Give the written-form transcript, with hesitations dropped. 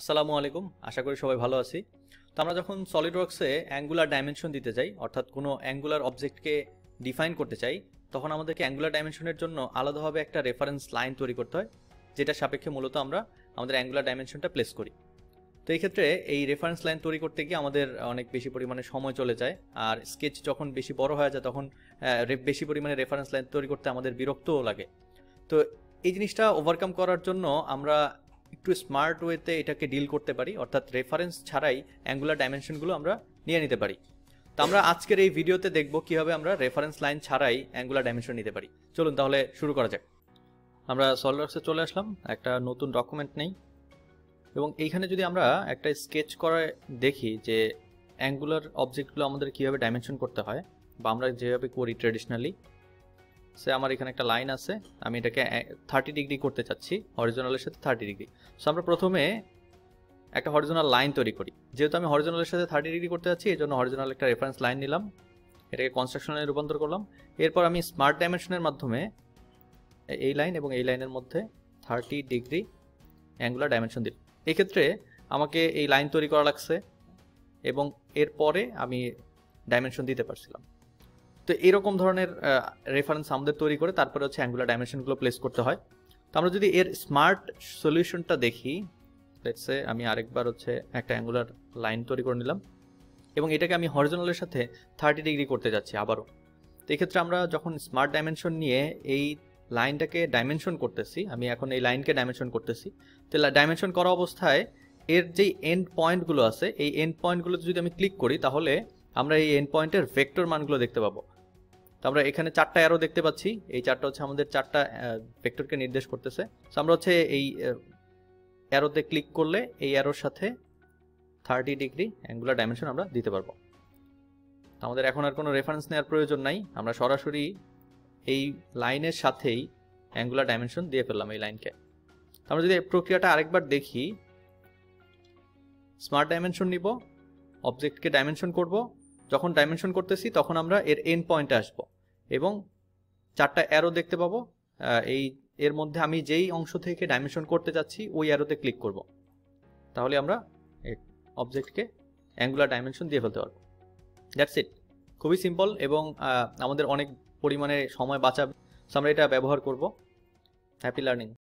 আসসালামু আলাইকুম আশা করি সবাই ভালো আছি। তো আমরা যখন সলিডওয়ার্কসে অ্যাঙ্গুলার ডাইমেনশন দিতে চাই, অর্থাৎ কোনো অ্যাঙ্গুলার অবজেক্টকে ডিফাইন করতে চাই, তখন আমাদেরকে অ্যাঙ্গুলার ডাইমেনশনের জন্য আলাদাভাবে একটা রেফারেন্স লাইন তৈরি করতে হয়, যেটা সাপেক্ষে মূলত আমরা আমাদের অ্যাঙ্গুলার ডাইমেনশনটা প্লেস করি। তো এই ক্ষেত্রে এই রেফারেন্স লাইন তৈরি করতে গিয়ে আমাদের অনেক বেশি পরিমাণে সময় চলে যায়, আর স্কেচ যখন বেশি বড় হয়ে যায় তখন বেশি পরিমাণে রেফারেন্স লাইন তৈরি করতে আমাদের বিরক্তও লাগে। তো এই জিনিসটা ওভারকাম করার জন্য আমরা একটু স্মার্ট ওয়েতে এটাকে ডিল করতে পারি, অর্থাৎ রেফারেন্স ছাড়াই অ্যাঙ্গুলার ডাইমেনশনগুলো আমরা নিয়ে নিতে পারি। তো আমরা আজকের এই ভিডিওতে দেখব কীভাবে আমরা রেফারেন্স লাইন ছাড়াই অ্যাঙ্গুলার ডাইমেনশন নিতে পারি। চলুন তাহলে শুরু করা যাক। আমরা সলিডওয়ার্কসে চলে আসলাম, একটা নতুন ডকুমেন্ট নেই, এবং এইখানে যদি আমরা একটা স্কেচ করে দেখি যে অ্যাঙ্গুলার অবজেক্টগুলো আমাদের কীভাবে ডাইমেনশন করতে হয় বা আমরা যেভাবে করি ট্রেডিশনালি। সে আমার এখানে একটা লাইন আছে, আমি এটাকে 30 ডিগ্রি করতে চাচ্ছি, হরিজোনালের সাথে 30 ডিগ্রি। সো আমরা প্রথমে একটা হরিজোনাল লাইন তৈরি করি। যেহেতু আমি হরিজোনালের সাথে 30 ডিগ্রি করতে চাচ্ছি, এই জন্য হরিজোনাল একটা রেফারেন্স লাইন নিলাম, এটাকে কনস্ট্রাকশনে রূপান্তর করলাম। এরপর আমি স্মার্ট ডাইমেনশনের মাধ্যমে এই লাইন এবং এই লাইনের মধ্যে 30 ডিগ্রি অ্যাঙ্গুলার ডাইমেনশন দিলাম। এক্ষেত্রে আমাকে এই লাইন তৈরি করা লাগছে এবং এরপরে আমি ডাইমেনশন দিতে পারছিলাম। তো এরকম ধরনের রেফারেন্স আমাদের তৈরি করে তারপরে হচ্ছে অ্যাঙ্গুলার ডাইমেনশনগুলো প্লেস করতে হয়। তো আমরা যদি এর স্মার্ট সলিউশনটা দেখি, লেটস সে আমি আরেকবার হচ্ছে একটা অ্যাঙ্গুলার লাইন তৈরি করে নিলাম এবং এটাকে আমি হরিজোনালের সাথে 30 ডিগ্রি করতে যাচ্ছি আবারও। তো এক্ষেত্রে আমরা যখন স্মার্ট ডাইমেনশন নিয়ে এই লাইনটাকে ডাইমেনশন করতেছি, আমি এখন এই লাইনকে ডাইমেনশন করতেছি, তো ডাইমেনশন করা অবস্থায় এর যেই এন্ড পয়েন্টগুলো আছে, এই এন্ড পয়েন্টগুলোতে যদি আমি ক্লিক করি তাহলে আমরা এই এন্ড পয়েন্টের ভেক্টর মানগুলো দেখতে পাবো। তো আমরা এখানে 4টা অ্যারো দেখতে পাচ্ছি, এই 4টা হচ্ছে আমাদের 4টা ভেক্টরকে নির্দেশ করতেছে। তো আমরা হচ্ছে এই অ্যারোতে ক্লিক করলে এই অ্যারোর সাথে 30 ডিগ্রি অ্যাঙ্গুলার ডাইমেনশন আমরা দিতে পারবো। তো আমাদের এখন আর কোনো রেফারেন্স নেওয়ার প্রয়োজন নাই, আমরা সরাসরি এই লাইনের সাথেই অ্যাঙ্গুলার ডাইমেনশন দিয়ে ফেললাম এই লাইনকে। আমরা যদি প্রক্রিয়াটা আরেকবার দেখি, স্মার্ট ডাইমেনশন নিব, অবজেক্টকে ডাইমেনশন করব, যখন ডাইমেনশন করতেছি তখন আমরা এর এন্ড পয়েন্টে আসব এবং 4টা অ্যারো দেখতে পাবো। এই এর মধ্যে আমি যেই অংশ থেকে ডাইমেনশন করতে চাচ্ছি ওই অ্যারোতে ক্লিক করব, তাহলে আমরা অবজেক্টকে অ্যাঙ্গুলার ডাইমেনশন দিয়ে ফেলতে পারবো। দ্যাটস ইট, খুবই সিম্পল এবং আমাদের অনেক পরিমাণে সময় বাঁচাবে। আমরা এটা ব্যবহার করব। Happy learning.